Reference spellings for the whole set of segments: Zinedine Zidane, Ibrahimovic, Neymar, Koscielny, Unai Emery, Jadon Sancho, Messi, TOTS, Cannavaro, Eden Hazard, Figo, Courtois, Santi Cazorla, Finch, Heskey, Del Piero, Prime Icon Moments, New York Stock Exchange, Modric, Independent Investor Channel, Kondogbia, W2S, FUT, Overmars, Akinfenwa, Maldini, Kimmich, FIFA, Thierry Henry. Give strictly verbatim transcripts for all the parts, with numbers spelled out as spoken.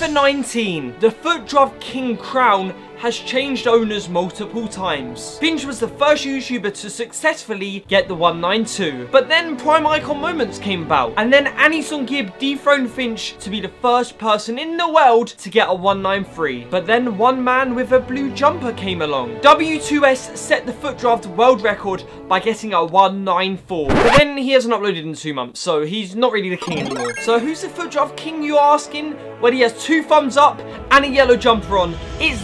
FIFA nineteen, the F U T Drug King crown has changed owners multiple times. Finch was the first YouTuber to successfully get the one ninety-two. But then Prime Icon Moments came about, and then AnEsonGib dethroned Finch to be the first person in the world to get a one ninety-three. But then one man with a blue jumper came along. W two S set the F U T Draft world record by getting a one ninety-four. But then he hasn't uploaded in two months, so he's not really the king anymore. So who's the F U T Draft King, you asking? Well, he has two thumbs up and a yellow jumper on. It's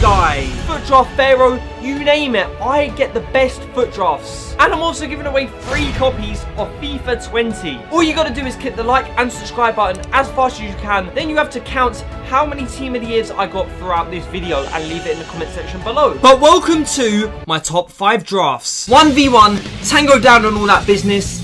Die. Foot draft pharaoh, you name it, I get the best foot drafts. And I'm also giving away free copies of FIFA twenty. All you gotta do is click the like and subscribe button as fast as you can. Then you have to count how many team of the years I got throughout this video and leave it in the comment section below. But welcome to my top five drafts. one v one, Tango down on all that business.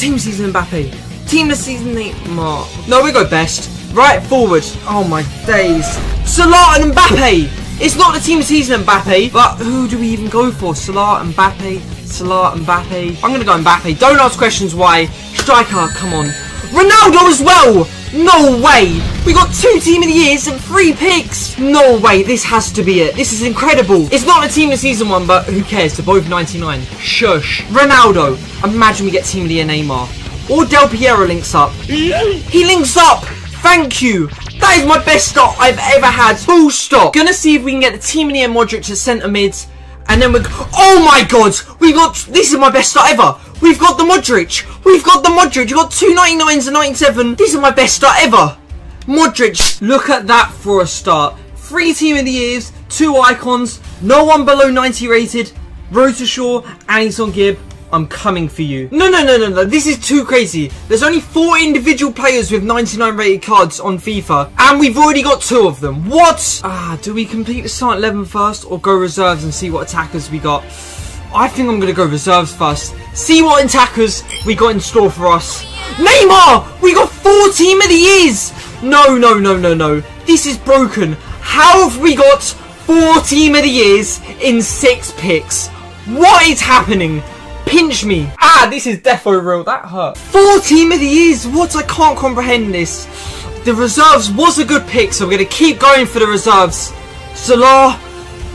Team season Mbappe. Team the season Neymar. No, we go best. Right forward. Oh my days. Salah and Mbappe! It's not the team season Mbappe, but who do we even go for? Salah, Mbappe, Salah, Mbappe. I'm gonna go Mbappe. Don't ask questions why. Striker, come on. Ronaldo as well! No way! We got two team of the years and three picks! No way, this has to be it. This is incredible. It's not a team of season one, but who cares? They're both ninety-nine. Shush. Ronaldo. Imagine we get team of the year Neymar. Or Del Piero links up. He links up! Thank you. That is my best start I've ever had. Full stop. Gonna see if we can get the team in here, Modric to centre mids. And then we're... Oh my god. We got... This is my best start ever. We've got the Modric. We've got the Modric. We've got two ninety-nines and ninety-seven. This is my best start ever. Modric. Look at that for a start. Three team of the years. Two icons. No one below ninety rated. Wroetoshaw. AnEsonGib. I'm coming for you. No, no, no, no, no. This is too crazy. There's only four individual players with ninety-nine rated cards on FIFA. And we've already got two of them. What? Ah, do we complete the starting eleven first or go reserves and see what attackers we got? I think I'm going to go reserves first. See what attackers we got in store for us. Neymar! We got four team of the years! No, no, no, no, no. This is broken. How have we got four team of the years in six picks? What is happening? Pinch me. Ah, this is defo real. That hurt. Four team of the years. What? I can't comprehend this. The reserves was a good pick, so we're going to keep going for the reserves. Salah,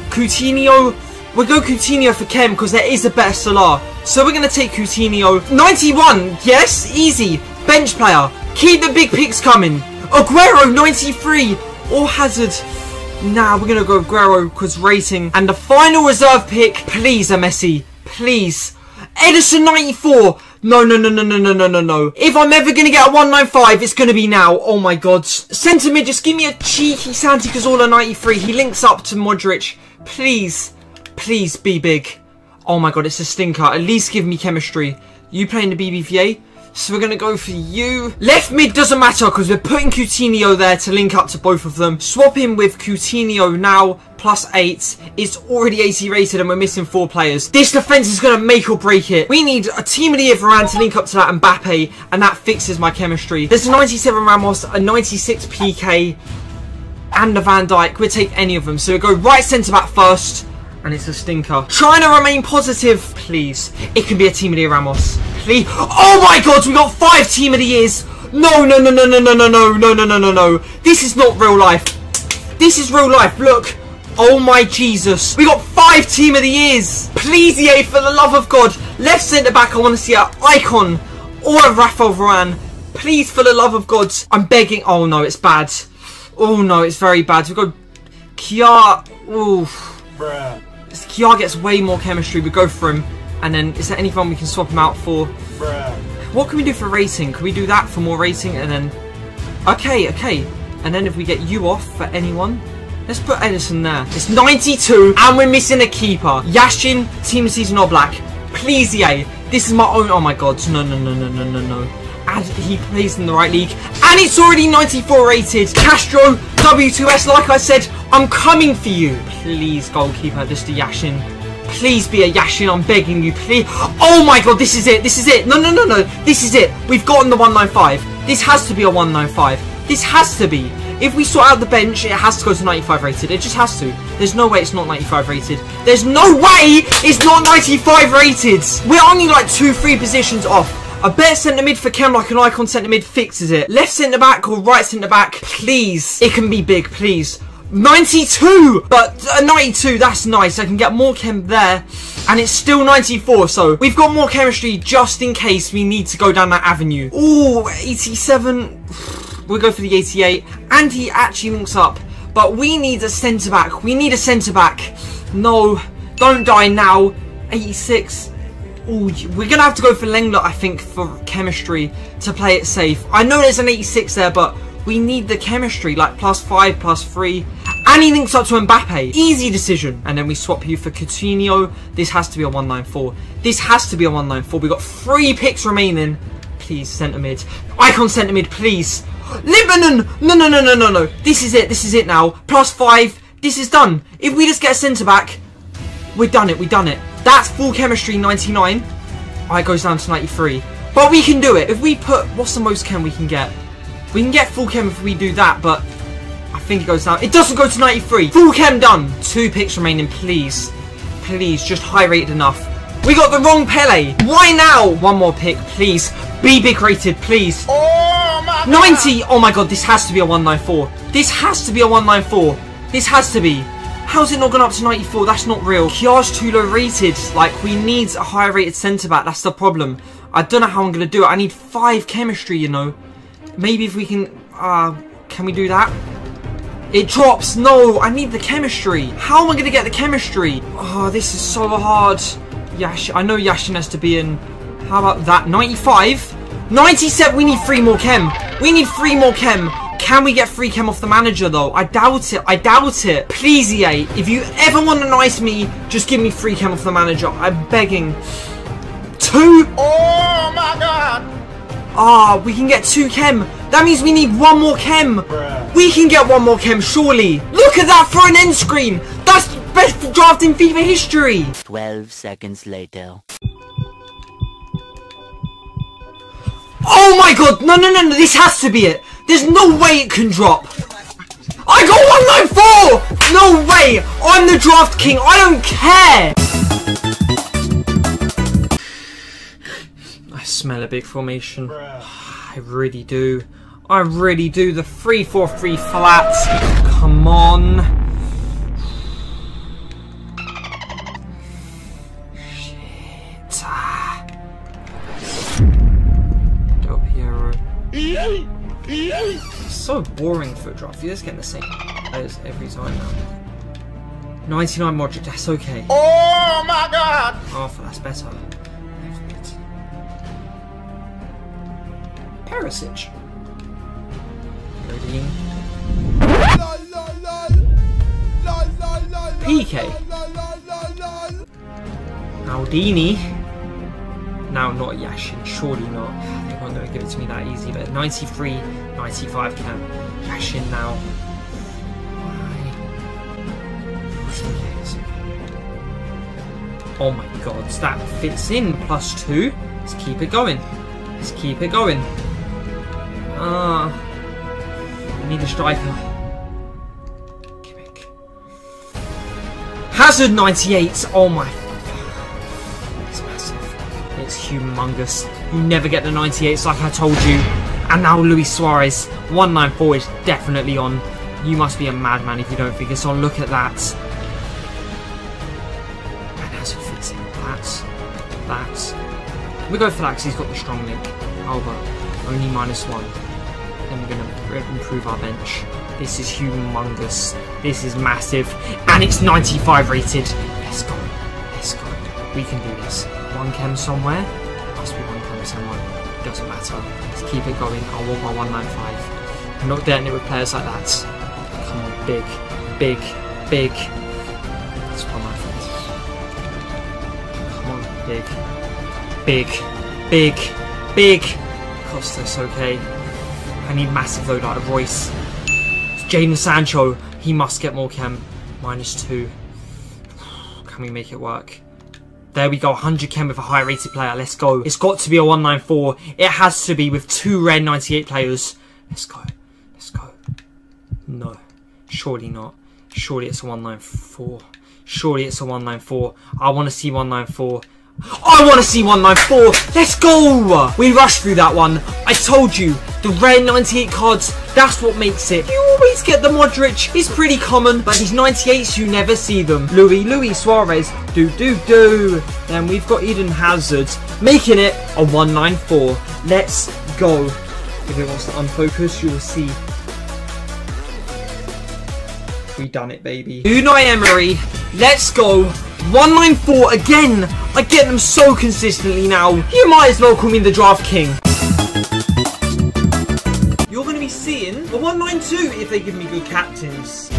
Coutinho. We'll go Coutinho for Kem because there is a better Salah. So we're going to take Coutinho. ninety-one. Yes, easy. Bench player. Keep the big picks coming. Aguero, ninety-three. Or Hazard. Nah, we're going to go Aguero because rating. And the final reserve pick. Please, Messi. Please. Edison ninety-four. No, no, no, no, no, no, no, no, no. If I'm ever going to get a one ninety-five, it's going to be now. Oh, my God. Centre mid, just give me a cheeky Santi Cazorla ninety-three. He links up to Modric. Please, please be big. Oh, my God, it's a stinker. At least give me chemistry. You playing the B B V A? So we're going to go for you. Left mid doesn't matter because we're putting Coutinho there to link up to both of them. Swap him with Coutinho now. Plus eight. It's already eighty rated and we're missing four players. This defense is going to make or break it. We need a team of the year Varane to link up to that Mbappe, and that fixes my chemistry. There's a ninety-seven Ramos, a ninety-six P K, and a Van Dijk. We'll take any of them. So we'll go right centre back first, and it's a stinker. Trying to remain positive. Please. It can be a team of the year Ramos. Please. Oh my god, we got five team of the years. No, no, no, no, no, no, no, no, no, no, no, no, no. This is not real life. This is real life. Look. Oh my Jesus. We got five team of the years. Please, E A, for the love of God. Left centre back, I want to see an icon or a Raphael Varane. Please, for the love of God. I'm begging. Oh no, it's bad. Oh no, it's very bad. We go Kiar. Ooh. Bruh. Kiar gets way more chemistry. We go for him. And then, is there anyone we can swap him out for? Bruh. What can we do for rating? Can we do that for more rating? And then, okay, okay. And then if we get you off for anyone, let's put Edison there. It's ninety-two, and we're missing a keeper. Yashin, team season or black. Please, E A. This is my own. Oh my God! No, no, no, no, no, no, no. And he plays in the right league, and it's already ninety-four rated. Castro, W two S. Like I said, I'm coming for you. Please, goalkeeper, just a Yashin. Please be a Yashin, I'm begging you, please. Oh my god, this is it, this is it. No, no, no, no, this is it. We've gotten the one ninety-five. This has to be a one ninety-five. This has to be. If we sort out the bench, it has to go to ninety-five rated. It just has to. There's no way it's not ninety-five rated. There's no way it's not ninety-five rated. We're only like two, three positions off. A better centre mid for Kem, like an icon centre mid fixes it. Left centre back or right centre back, please. It can be big, please. ninety-two, but uh, ninety-two, that's nice. I can get more chem there, and it's still ninety-four, so we've got more chemistry just in case we need to go down that avenue. Oh, eighty-seven, we'll go for the eighty-eight, and he actually links up, but we need a centre back. We need a centre back. No, don't die now. eighty-six. Ooh, we're gonna have to go for Lenglet, I think, for chemistry to play it safe. I know there's an eighty-six there, but we need the chemistry, like plus five, plus three. And he links up to Mbappe. Easy decision. And then we swap you for Coutinho. This has to be a one nine four. This has to be a one nine four. We've got three picks remaining. Please, centre mid. Icon centre mid, please. Lebanon! No, no, no, no, no, no. This is it. This is it now. Plus five. This is done. If we just get a centre back, we've done it. We've done it. That's full chemistry, ninety-nine. All right, goes down to ninety-three. But we can do it. If we put, what's the most chem we can get? We can get full chem if we do that, but I think it goes down. It doesn't go to ninety-three. Full chem done. Two picks remaining, please. Please, just high rated enough. We got the wrong Pele. Why now? One more pick, please. Be big rated, please. Oh my ninety. God. Oh my god, this has to be a one nine four. This has to be a one nine four. This has to be. How's it not gone up to ninety-four? That's not real. Kiar's too low rated. Like, we need a high rated centre back. That's the problem. I don't know how I'm going to do it. I need five chemistry, you know. Maybe if we can, uh, can we do that? It drops. No, I need the chemistry. How am I going to get the chemistry? Oh, this is so hard. Yash, I know Yashin has to be in. How about that? ninety-five? ninety-seven, we need three more chem. We need three more chem. Can we get three chem off the manager, though? I doubt it. I doubt it. Please, E A, if you ever want to nice me, just give me three chem off the manager. I'm begging. Two. Oh, my God. Ah, oh, we can get two chem. That means we need one more chem. Bruh. We can get one more chem, surely. Look at that for an end screen. That's the best draft in FIFA history. twelve seconds later. Oh my god. No, no, no, no. This has to be it. There's no way it can drop. I got one nine four. No way. I'm the draft king. I don't care. I smell a big formation. Bruh. I really do. I really do. The three four three flat. Come on. Shit. Del Piero. It's so boring for a draft. You're just getting the same players every time now. ninety-nine Modric. That's okay. Oh my god. Oh, that's better. Perisic. P K. Maldini. Now not Yashin, surely not. They weren't going to give it to me that easy, but ninety-three, ninety-five can. Yashin now. Oh my god, that fits in. Plus two. Let's keep it going. Let's keep it going. Ah, uh, we need a striker. Kimmich. Hazard ninety-eight. Oh my. It's massive. It's humongous. You never get the ninety-eights like I told you. And now Luis Suarez. one nine four is definitely on. You must be a madman if you don't think it's on. Look at that. And Hazard fits in. That's. That's. We go for that because he's got the strong link. Alba. Only minus one. Then we're going to improve our bench. This is humongous. This is massive. And it's ninety-five rated. Let's go. Let's go. We can do this. One chem somewhere. Must be one chem somewhere. Doesn't matter. Let's keep it going. I want my one nine five. I'm not getting it with players like that. Come on. Big. Big. Big. That's one nine five. Come on. Big. Big. Big. Big. Costas, okay. I need massive load out of Royce. Jadon Sancho, he must get more chem. Minus two. Can we make it work? There we go, one hundred chem with a high rated player. Let's go. It's got to be a one nine four. It has to be with two rare ninety-eight players. Let's go. Let's go. No. Surely not. Surely it's a one nine four. Surely it's a one nine four. I want to see one nine four. I want to see one ninety-four. Let's go. We rushed through that one. I told you, the rare ninety-eight cards, that's what makes it. You always get the Modric. It's pretty common, but these ninety-eights, you never see them. Luis, Luis Suarez. Do, do, do. Then we've got Eden Hazard, making it a one ninety-four. Let's go. If it wants to unfocus, you will see. We done it, baby. Unai Emery. Let's go. one ninety-four again. I get them so consistently now. You might as well call me the draft king. You're going to be seeing a one ninety-two if they give me good captains.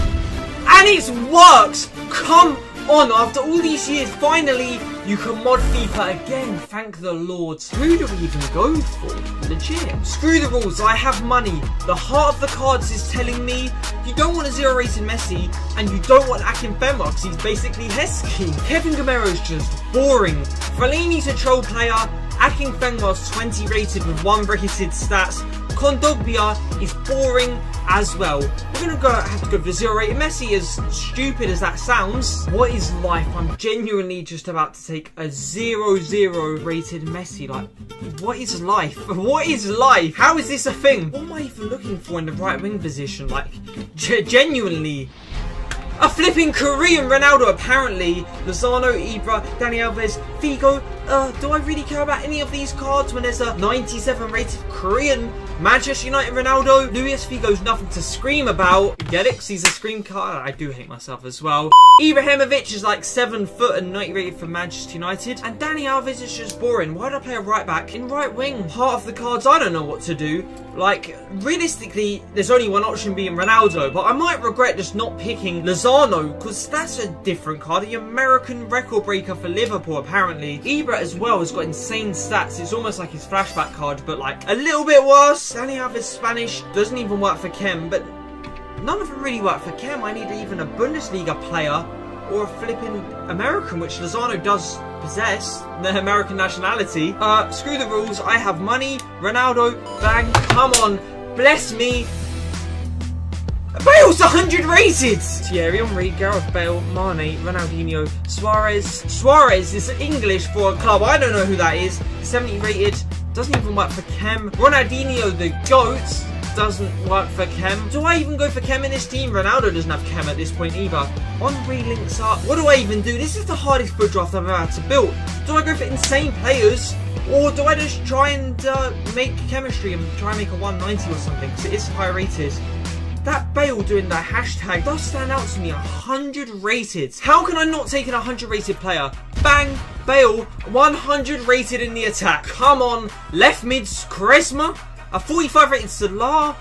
And it's worked. Come on. After all these years, finally, you can mod FIFA again. Thank the Lord. Who do we even go for? Legit. Screw the rules. I have money. The heart of the cards is telling me you don't want a zero rating Messi, and you don't want Akinfenwa because he's basically Heskey. Kevin Gamero's just boring. Fellaini's a troll player. Akinfenwa's twenty rated with one bracketed stats. Kondogbia is boring as well. We're going to go have to go for zero rated Messi, as stupid as that sounds. What is life? I'm genuinely just about to take a zero zero rated Messi. Like, what is life? What is life? How is this a thing? What am I even looking for in the right wing position? Like, genuinely. A flipping Korean Ronaldo, apparently. Lozano, Ibra, Dani Alves, Figo. Uh, do I really care about any of these cards when there's a ninety-seven rated Korean? Manchester United Ronaldo. Luis Figo's nothing to scream about. Get it? Because he's a scream card. I do hate myself as well. Ibrahimovic is like seven foot and ninety rated for Manchester United. And Dani Alves is just boring. Why do I play a right back in right wing? Part of the cards, I don't know what to do. Like, realistically, there's only one option being Ronaldo. But I might regret just not picking Lozano, because that's a different card. The American record breaker for Liverpool, apparently. Ibra as well has got insane stats. It's almost like his flashback card, but like a little bit worse. Dani Alves Spanish doesn't even work for Kem, but none of them really work for Kem. I need even a Bundesliga player or a flipping American, which Lozano does possess, the American nationality. Uh, screw the rules. I have money. Ronaldo, bang, come on, bless me. Bale's one hundred rated! Thierry Henry, Gareth Bale, Mane, Ronaldinho, Suarez. Suarez is English for a club. I don't know who that is. seventy rated. Doesn't even work for Kem. Ronaldinho, the GOAT. Doesn't work for Kem. Do I even go for Kem in this team? Ronaldo doesn't have Kem at this point either. Henry links up. What do I even do? This is the hardest foot draft I've ever had to build. Do I go for insane players? Or do I just try and uh, make chemistry and try and make a one ninety or something? Because it is high rated. That Bale doing that hashtag does stand out to me. one hundred rated. How can I not take an one hundred rated player? Bang, Bale, one hundred rated in the attack. Come on, left mid's charisma. A forty-five rated Salah.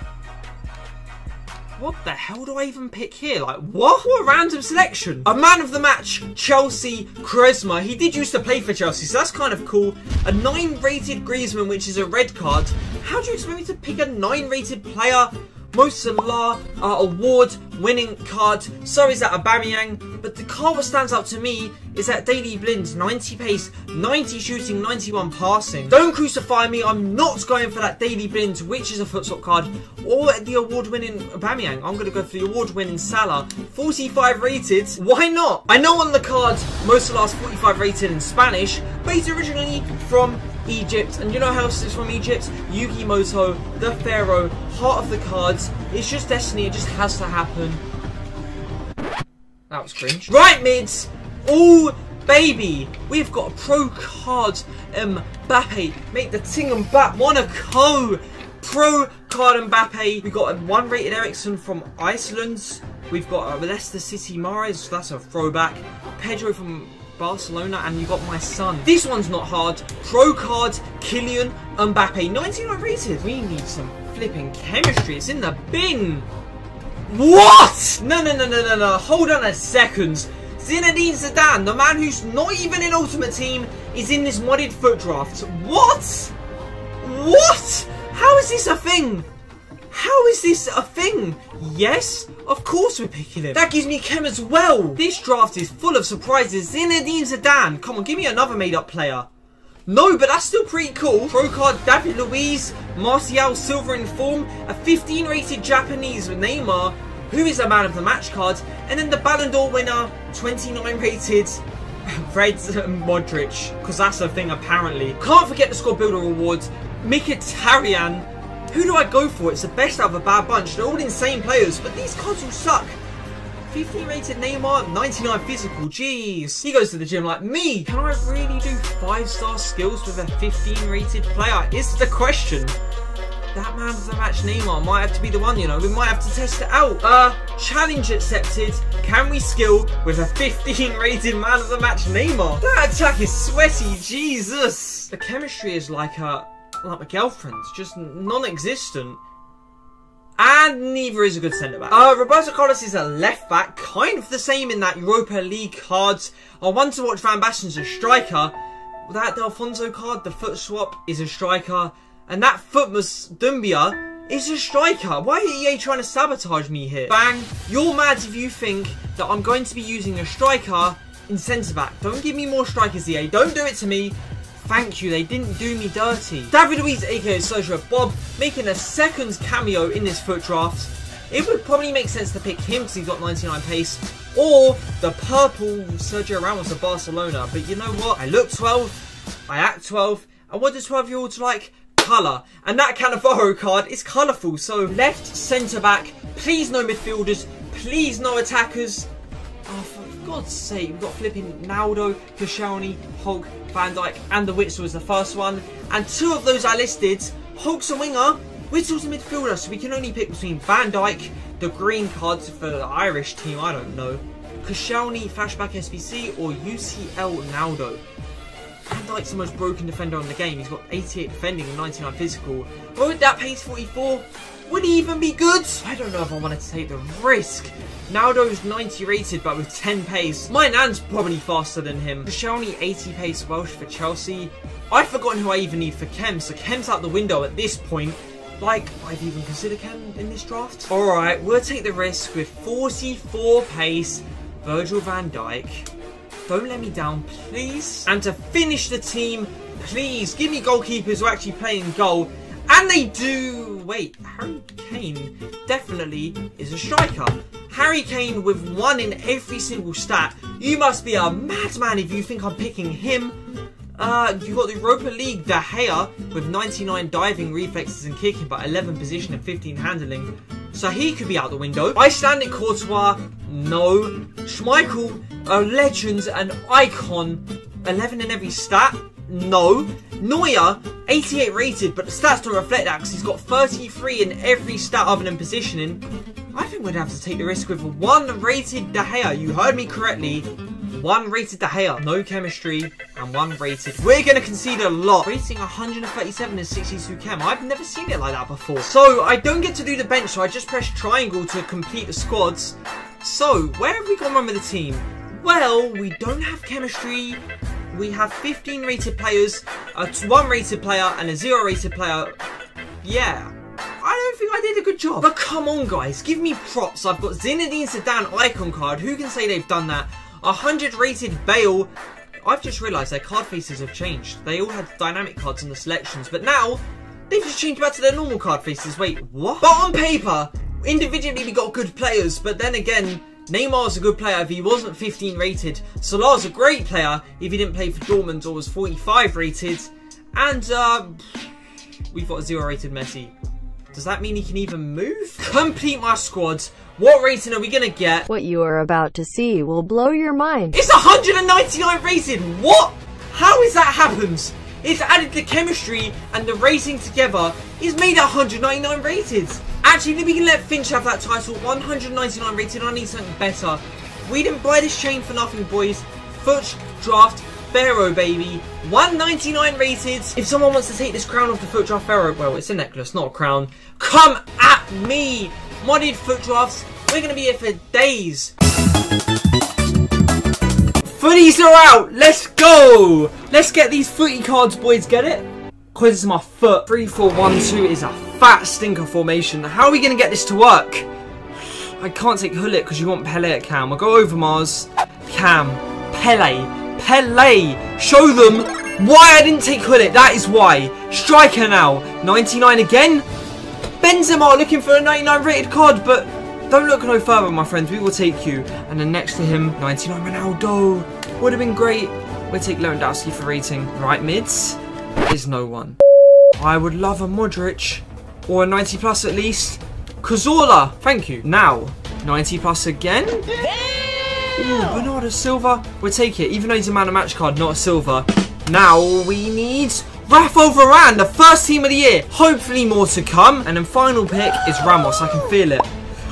What the hell do I even pick here? Like, what? What a random selection. A man of the match, Chelsea, charisma. He did used to play for Chelsea, so that's kind of cool. A nine rated Griezmann, which is a red card. How do you expect me to pick a nine rated player? Mo Salah, uh, award-winning card. So is that Aubameyang. But the card that stands out to me is that Daily Blind's ninety pace, ninety shooting, ninety-one passing. Don't crucify me. I'm not going for that Daily Blind, which is a futsal card, or the award-winning Aubameyang. I'm going to go for the award-winning Salah. forty-five rated. Why not? I know on the card, Mo Salah's forty-five rated in Spanish, but he's originally from Egypt, and you know how else is from Egypt? Yu-Gi-Moto, the Pharaoh, heart of the cards. It's just destiny, it just has to happen. That was cringe. Right mids, oh baby, we've got a pro card Mbappe, make the ting and bat, Monaco, pro card Mbappe. We got a one rated Ericsson from Iceland. We've got a Leicester City Mahrez, so that's a throwback. Pedro from Barcelona, and you got my son. This one's not hard. Pro card, Kylian Mbappe, ninety-nine rated. We need some flipping chemistry. It's in the bin. What? No, no, no, no, no, no. Hold on a second. Zinedine Zidane, the man who's not even in Ultimate Team, is in this modded foot draft. What? What? How is this a thing? How is this a thing? Yes, of course we're picking him. That gives me Kem as well. This draft is full of surprises. Zinedine Zidane. Come on, give me another made-up player. No, but that's still pretty cool. Pro card David Luiz, Martial, silver in form. A fifteen rated Japanese with Neymar, who is a man of the match card. And then the Ballon d'Or winner, twenty-nine rated Fred's Modric, because that's the thing apparently. Can't forget the squad builder rewards. Mkhitaryan. Who do I go for? It's the best out of a bad bunch. They're all insane players, but these cards will suck. fifty rated Neymar, ninety-nine physical, jeez. He goes to the gym like me. Can I really do five star skills with a fifteen rated player? Is the question. That man of the match Neymar might have to be the one, you know. We might have to test it out. Uh, challenge accepted. Can we skill with a fifteen rated man of the match Neymar? That attack is sweaty, Jesus. The chemistry is like a, like my girlfriend's, just non-existent. And neither is a good centre-back. Uh, Roberto Carlos is a left-back, kind of the same in that Europa League cards. I want to watch Van Basten's a striker. That D'Alfonso card, the foot swap, is a striker. And that Footmas Dumbia is a striker. Why are E A trying to sabotage me here? Bang, you're mad if you think that I'm going to be using a striker in centre-back. Don't give me more strikers, E A. Don't do it to me. Thank you, they didn't do me dirty. David Luiz, aka Sergio Bob, making a second cameo in this foot draft. It would probably make sense to pick him because he's got ninety-nine pace, or the purple Sergio Ramos of Barcelona. But you know what? I look twelve, I act twelve, and what do twelve-year-olds like? Colour. And that Cannavaro card is colourful. So left, centre-back, please no midfielders, please no attackers. Oh, for God's sake, we've got flipping Naldo, Koscielny, Hulk, Van Dijk, and the Witzel is the first one. And two of those I listed. Hulk's a winger, Witzel's a midfielder, so we can only pick between Van Dijk, the green cards for the Irish team, I don't know, Koscielny, Flashback S B C, or U C L Naldo. Van Dijk's the most broken defender on the game. He's got eighty-eight defending and ninety-nine physical. Oh, that pace forty-four. Would he even be good? I don't know if I wanted to take the risk. Naldo's ninety rated, but with ten pace. My nan's probably faster than him. Koscielny eighty pace Welsh for Chelsea. I've forgotten who I even need for Kem, so Kem's out the window at this point. Like, I've even considered Kem in this draft. Alright, we'll take the risk with forty-four pace Virgil van Dijk. Don't let me down, please. And to finish the team, please give me goalkeepers who are actually playing goal. And they do. Wait, Harry Kane definitely is a striker. Harry Kane with one in every single stat. You must be a madman if you think I'm picking him. Uh, you've got the Europa League De Gea with ninety-nine diving, reflexes and kicking, but eleven position and fifteen handling. So he could be out the window. Icelandic Courtois, no. Schmeichel, a legend, an icon, eleven in every stat, no. Neuer, eighty-eight rated, but the stats don't reflect that because he's got thirty-three in every stat other than positioning. I think we'd have to take the risk with one rated De Gea. You heard me correctly. One rated De Gea. No chemistry, and one rated. We're going to concede a lot. Rating one hundred thirty-seven and sixty-two chem. I've never seen it like that before. So, I don't get to do the bench, so I just press triangle to complete the squads. So, where have we gone wrong with the team? Well, we don't have chemistry. We have fifteen rated players, a one rated player, and a zero rated player. Yeah. I don't think I did a good job. But come on, guys. Give me props. I've got Zinedine Zidane icon card. Who can say they've done that? one hundred rated Bale. I've just realised their card faces have changed. They all had dynamic cards in the selections, but now they've just changed back to their normal card faces. Wait, what? But on paper, individually we got good players, but then again, Neymar's a good player if he wasn't fifteen rated. Salah's a great player if he didn't play for Dortmund or was forty-five rated. And uh, we've got a zero rated Messi. Does that mean he can even move? Complete my squad. What rating are we gonna get? What you are about to see will blow your mind. It's one hundred ninety-nine rated. What? How is that happened? It's added the chemistry and the rating together. It's made one hundred ninety-nine rated. Actually, we can let Finch have that title. one hundred ninety-nine rated. I need something better. We didn't buy this chain for nothing, boys. Foot draft. Pharaoh, baby. one ninety-nine rated. If someone wants to take this crown off the foot draft Pharaoh, well, it's a necklace, not a crown. Come at me. Modded foot drafts. We're going to be here for days. Footies are out. Let's go. Let's get these footy cards, boys. Get it? Because it's my foot. three four one two is a fat stinker formation. How are we going to get this to work? I can't take Hullet because you want Pele at Cam. I'll go over Mars. Cam. Pele. Pele, show them why I didn't take Hullet. That is why. Striker now, ninety-nine again. Benzema looking for a ninety-nine rated card, but don't look no further, my friends. We will take you. And then next to him, ninety-nine Ronaldo. Would have been great. We'll take Lewandowski for rating. Right mids is no one. I would love a Modric or a ninety plus at least. Cazorla, thank you. Now, ninety plus again. Ooh, Bernardo Silva. We'll take it, even though he's a man of match card, not a silver. Now we need Rafael Varane, the first team of the year. Hopefully more to come. And then final pick is Ramos. I can feel it.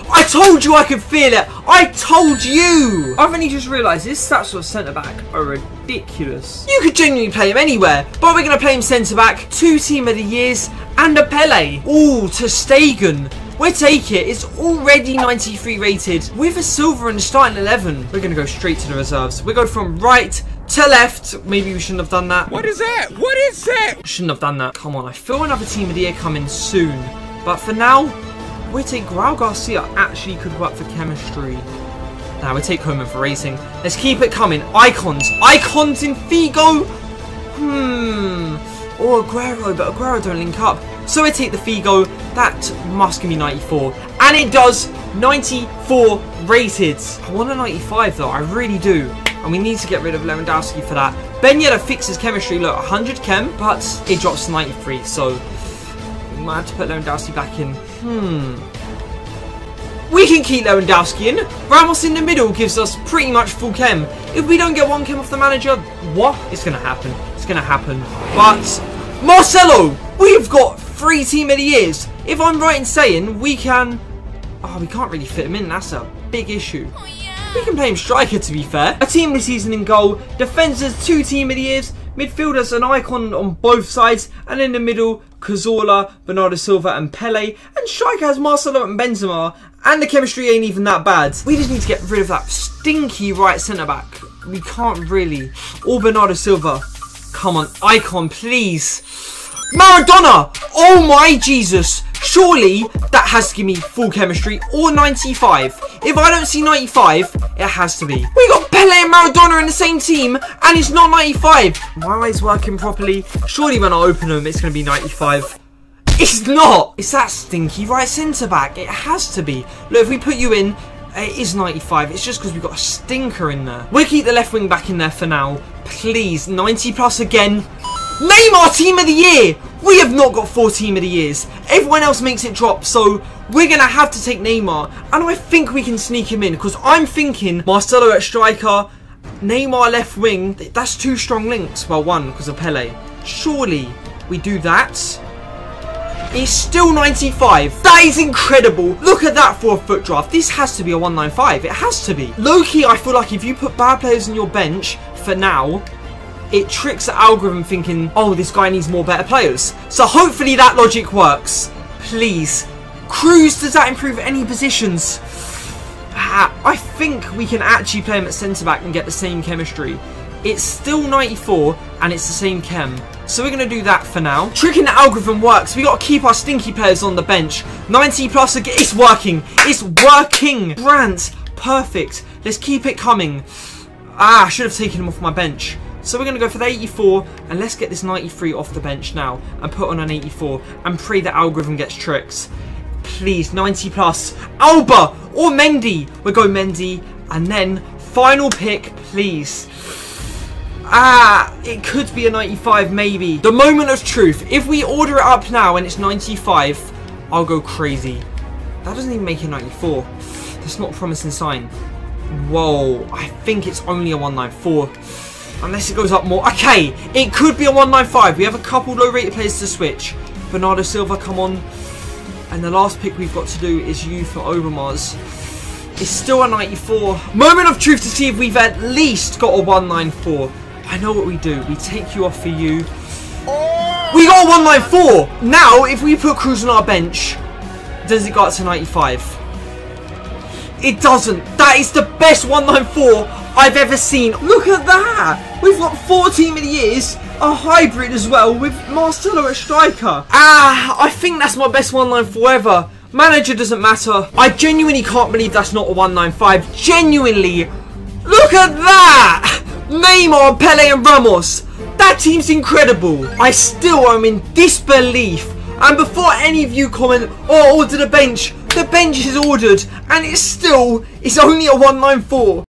I told you I could feel it. I told you. I've only just realised his stats for centre-back are ridiculous. You could genuinely play him anywhere. But we're going to play him centre-back, two team of the years, and a Pele. Ooh, Ter Stegen. We'll take it. It's already ninety-three rated with a silver and starting eleven. We're going to go straight to the reserves. We go from right to left. Maybe we shouldn't have done that. What is that? What is that? Shouldn't have done that. Come on. I feel another team of the year coming soon. But for now, we'll take Raul Garcia. Actually could work for chemistry. Now nah, we'll take Coleman for racing. Let's keep it coming. Icons. Icons in Figo. Hmm. Or Aguero. But Aguero don't link up. So I take the Figo. That must give me ninety-four. And it does. ninety-four rated. I want a ninety-five though. I really do. And we need to get rid of Lewandowski for that. Ben Yedder fixes chemistry. Look, one hundred chem. But it drops to ninety-three. So we might have to put Lewandowski back in. Hmm. We can keep Lewandowski in. Ramos in the middle gives us pretty much full chem. If we don't get one chem off the manager, what? It's going to happen. It's going to happen. But Marcelo, we've got three team of the years. If I'm right in saying we can... Oh, we can't really fit him in. That's a big issue. Oh, yeah. We can play him striker, to be fair. A team this season in goal. Defenders, two team of the years. Midfielders, an icon on both sides. And in the middle, Cazorla, Bernardo Silva and Pele. And striker has Marcelo and Benzema. And the chemistry ain't even that bad. We just need to get rid of that stinky right centre-back. We can't really. Or Bernardo Silva. Come on, icon, please. Maradona! Oh my Jesus. Surely that has to give me full chemistry or ninety-five. If I don't see ninety-five, it has to be. We got Pele and Maradona in the same team and it's not ninety-five. My eyes working properly. Surely when I open them, it's going to be ninety-five. It's not. It's that stinky right centre back. It has to be. Look, if we put you in, it is ninety-five. It's just because we've got a stinker in there. We'll keep the left wing back in there for now. Please, ninety plus again. Neymar team of the year. We have not got four team of the years. Everyone else makes it drop, so we're gonna have to take Neymar, and I think we can sneak him in because I'm thinking Marcelo at striker, Neymar left wing. That's two strong links. Well, one because of Pele. Surely we do that. It's still ninety-five. That is incredible. Look at that for a foot draft. This has to be a one ninety-five. It has to be. Low-key, I feel like if you put bad players on your bench for now, it tricks the algorithm thinking, oh, this guy needs more better players. So hopefully that logic works. Please. Cruz, does that improve any positions? I think we can actually play him at centre-back and get the same chemistry. It's still ninety-four and it's the same chem. So we're going to do that for now. Tricking the algorithm works. We got to keep our stinky players on the bench. ninety plus again. It's working. It's working. Brandt, perfect. Let's keep it coming. Ah, I should have taken him off my bench. So we're going to go for the eighty-four, and let's get this ninety-three off the bench now and put on an eighty-four and pray the algorithm gets tricks. Please, ninety plus. Alba or Mendy. We'll go Mendy, and then final pick, please. Ah, it could be a ninety-five maybe. The moment of truth. If we order it up now and it's ninety-five, I'll go crazy. That doesn't even make it ninety-four. That's not a promising sign. Whoa, I think it's only a one ninety-four. Unless it goes up more. Okay, it could be a one ninety-five. We have a couple low-rated players to switch. Bernardo Silva, come on. And the last pick we've got to do is you for Overmars. It's still a ninety-four. Moment of truth to see if we've at least got a one ninety-four. I know what we do. We take you off for you. We got a one ninety-four. Now, if we put Cruz on our bench, does it go up to ninety-five? It doesn't. That is the best one ninety-four I've ever seen. Look at that. We've got four team of the years, a hybrid as well, with Marcelo at striker. Ah, I think that's my best one ninety-four ever. Manager doesn't matter. I genuinely can't believe that's not a one ninety-five. Genuinely. Look at that. Neymar, Pele and Ramos. That team's incredible. I still am in disbelief. And before any of you comment or order the bench, the bench is ordered and it's still, it's only a one ninety-four.